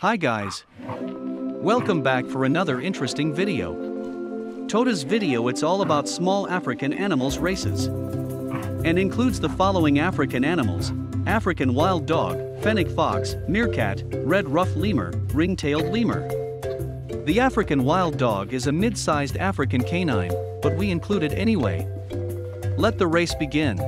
Hi guys! Welcome back for another interesting video. Toda's video it's all about small African animals races. And includes the following African animals: African wild dog, Fennec fox, meerkat, red ruffed lemur, ring tailed lemur. The African wild dog is a mid-sized African canine, but we include it anyway. Let the race begin.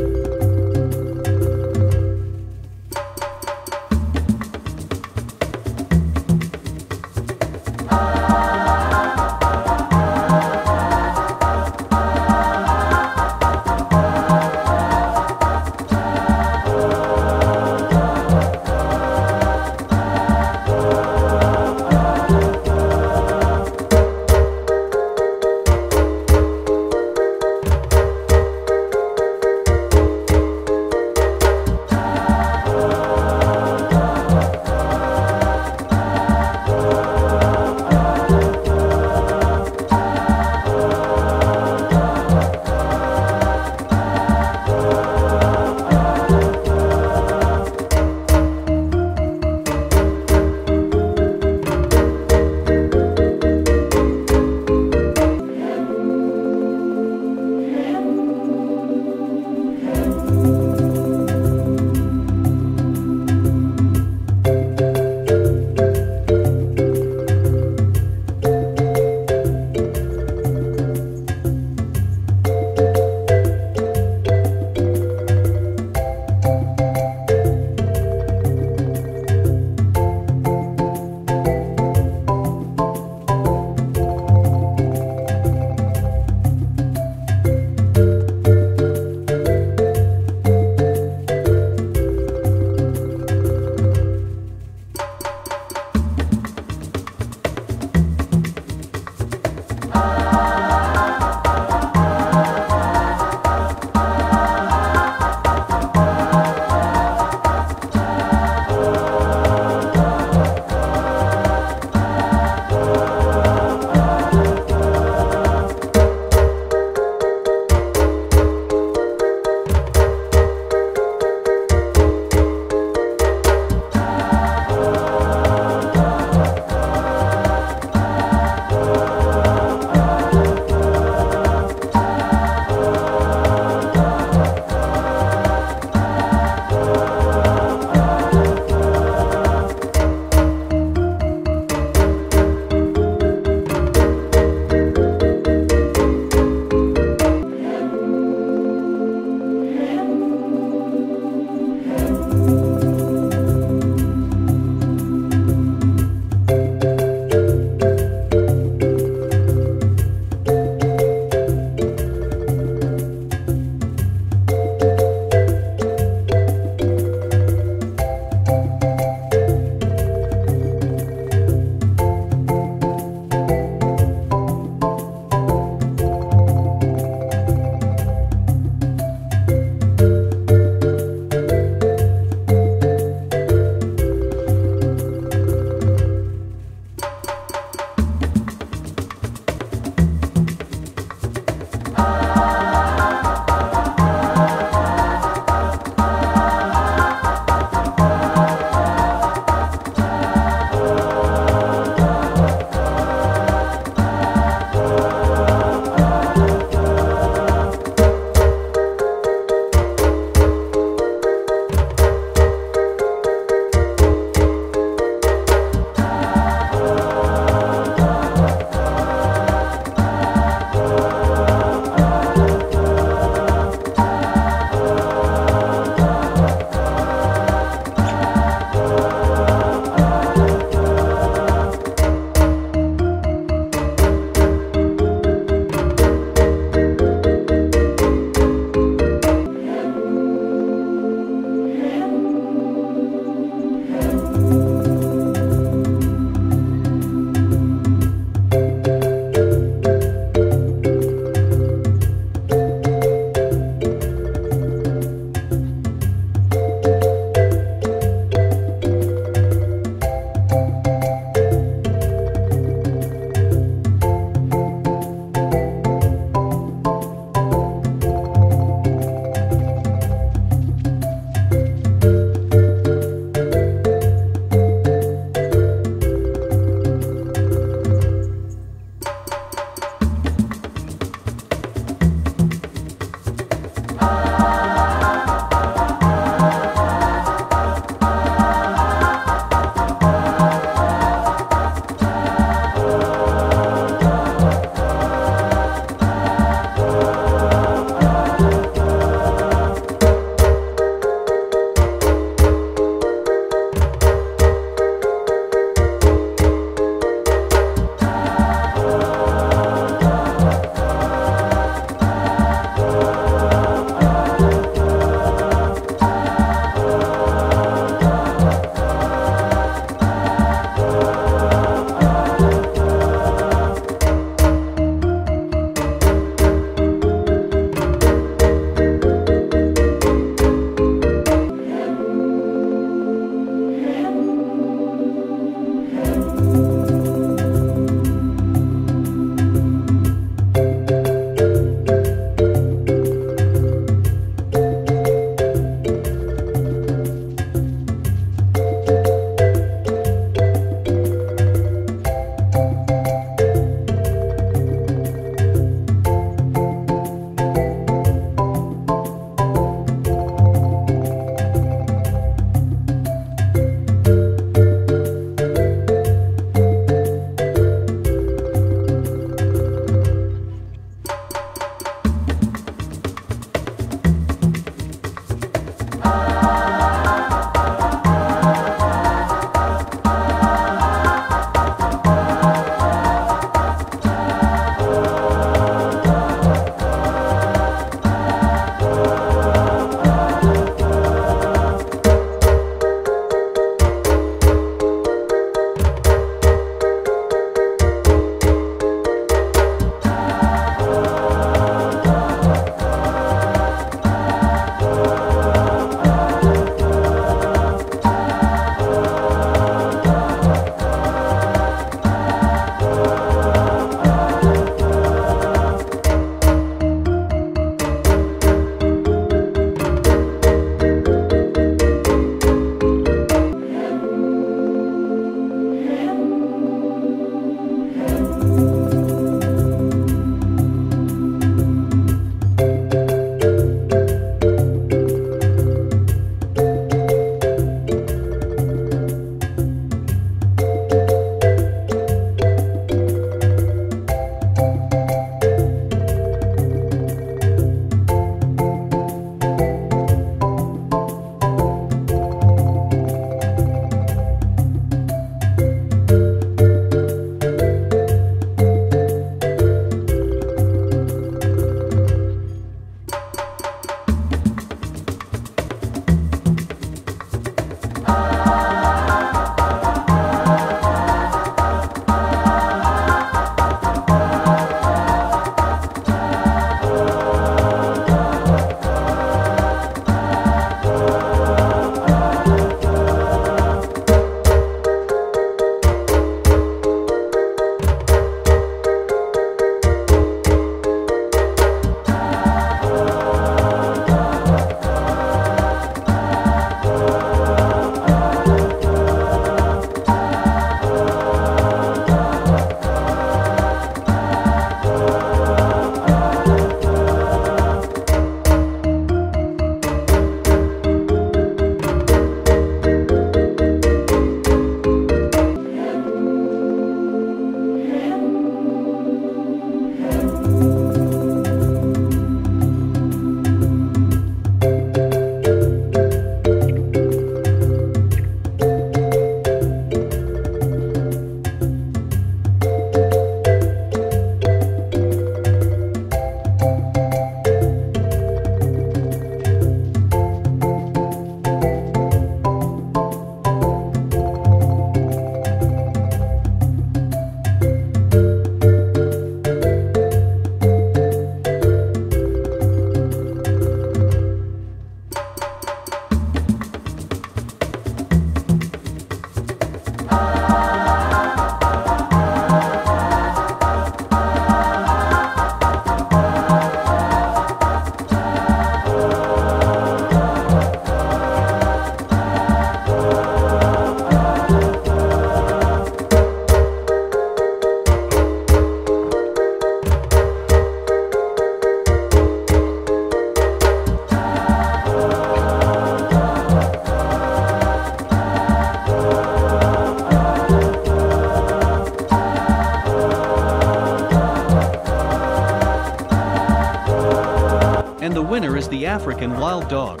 winner is the African wild dog.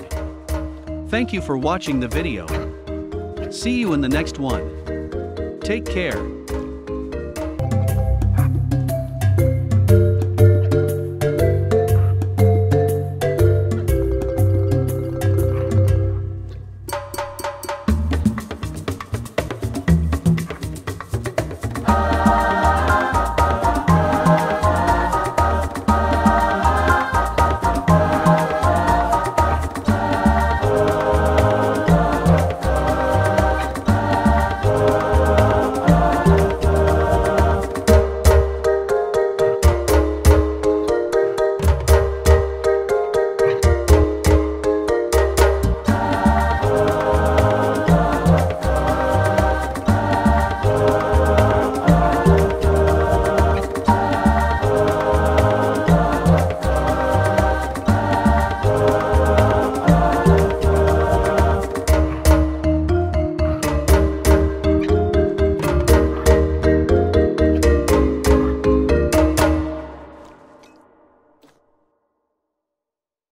Thank you for watching the video. See you in the next one. Take care.